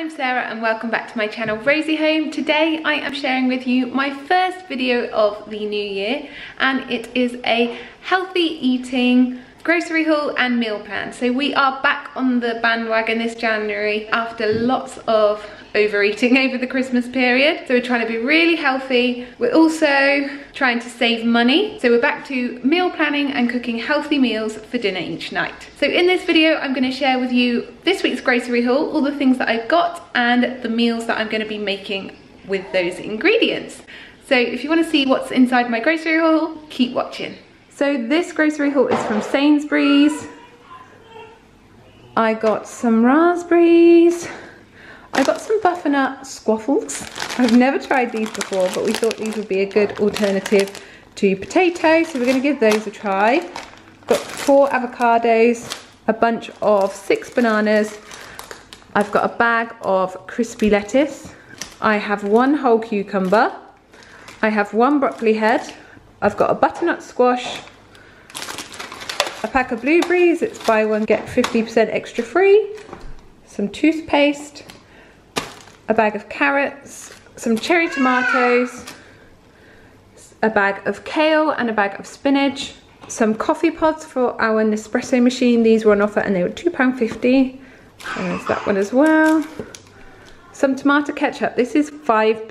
I'm Sarah and welcome back to my channel Rosie Home. Today I am sharing with you my first video of the new year, and it is a healthy eating grocery haul and meal plan. So we are back on the bandwagon this January after lots of overeating over the Christmas period. So we're trying to be really healthy. We're also trying to save money. So we're back to meal planning and cooking healthy meals for dinner each night. So in this video, I'm going to share with you this week's grocery haul, all the things that I've got and the meals that I'm going to be making with those ingredients. So if you want to see what's inside my grocery haul, keep watching. So this grocery haul is from Sainsbury's. I got some raspberries. I got some butternut squaffles. I've never tried these before, but we thought these would be a good alternative to potato, so we're going to give those a try. Got 4 avocados, a bunch of 6 bananas. I've got a bag of crispy lettuce. I have 1 whole cucumber. I have 1 broccoli head. I've got a butternut squash, a pack of blueberries. It's buy one get 50% extra free. Some toothpaste. A bag of carrots, some cherry tomatoes, a bag of kale and a bag of spinach, some coffee pods for our Nespresso machine. These were on offer and they were £2.50. There's that one as well. Some tomato ketchup. This is 5%,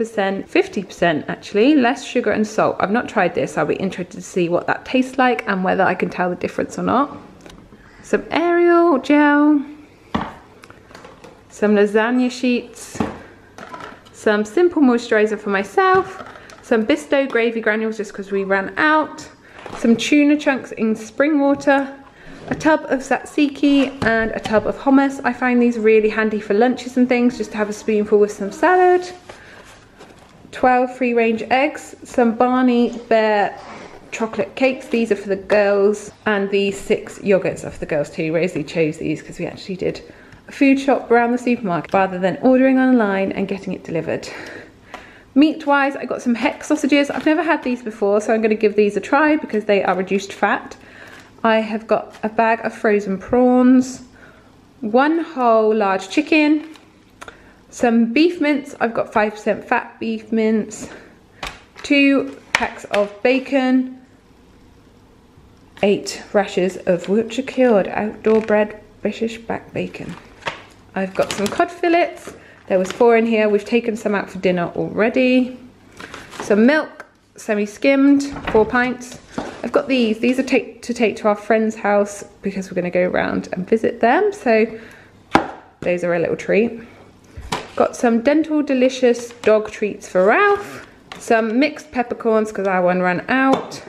50% actually, less sugar and salt. I've not tried this. I'll be interested to see what that tastes like and whether I can tell the difference or not. Some Ariel gel, some lasagna sheets, some simple moisturizer for myself, some Bisto gravy granules just because we ran out, some tuna chunks in spring water, a tub of tzatziki and a tub of hummus. I find these really handy for lunches and things, just to have a spoonful with some salad, 12 free range eggs, some Barney bear chocolate cakes. These are for the girls, and these 6 yogurts are for the girls too. Rosie chose these because we actually did food shop around the supermarket rather than ordering online and getting it delivered. Meat wise, I got some Heck sausages. I've never had these before, so I'm going to give these a try because they are reduced fat. I have got a bag of frozen prawns, 1 whole large chicken, some beef mince. I've got 5% fat beef mince, 2 packs of bacon, 8 rashers of Wiltshire cured outdoor bred British back bacon. I've got some cod fillets. There was 4 in here. We've taken some out for dinner already. Some milk, semi-skimmed, 4 pints. I've got these. These are to take to our friend's house because we're going to go around and visit them. So those are a little treat. Got some Dental Delicious dog treats for Ralph. Some mixed peppercorns because our one ran out.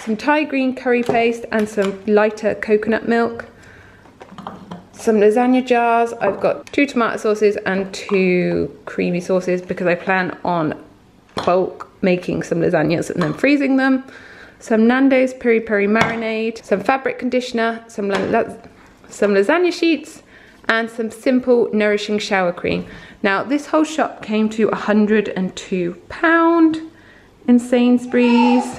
Some Thai green curry paste and some lighter coconut milk. Some lasagna jars. I've got 2 tomato sauces and 2 creamy sauces because I plan on bulk making some lasagnas and then freezing them. Some Nando's peri peri marinade, some fabric conditioner, some lasagna sheets, and some simple nourishing shower cream. Now this whole shop came to £102 in Sainsbury's.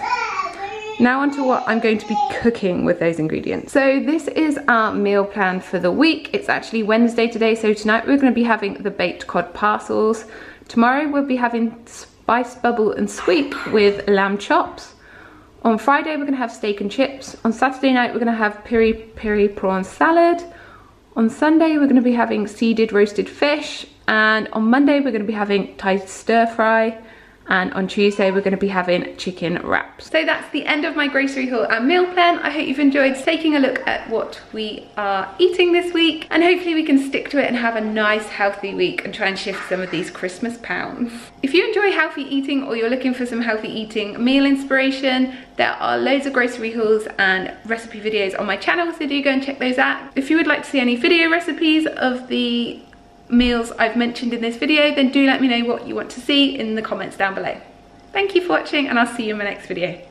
Now onto what I'm going to be cooking with those ingredients. So this is our meal plan for the week. It's actually Wednesday today, so tonight we're going to be having the baked cod parcels. Tomorrow we'll be having spice bubble and squeak with lamb chops. On Friday we're going to have steak and chips. On Saturday night we're going to have piri piri prawn salad. On Sunday we're going to be having seeded roasted fish, and on Monday we're going to be having Thai stir fry. And on Tuesday, we're gonna be having chicken wraps. So that's the end of my grocery haul and meal plan. I hope you've enjoyed taking a look at what we are eating this week, and hopefully we can stick to it and have a nice healthy week and try and shift some of these Christmas pounds. If you enjoy healthy eating or you're looking for some healthy eating meal inspiration, there are loads of grocery hauls and recipe videos on my channel, so do go and check those out. If you would like to see any video recipes of the meals I've mentioned in this video, then do let me know what you want to see in the comments down below. Thank you for watching, and I'll see you in my next video.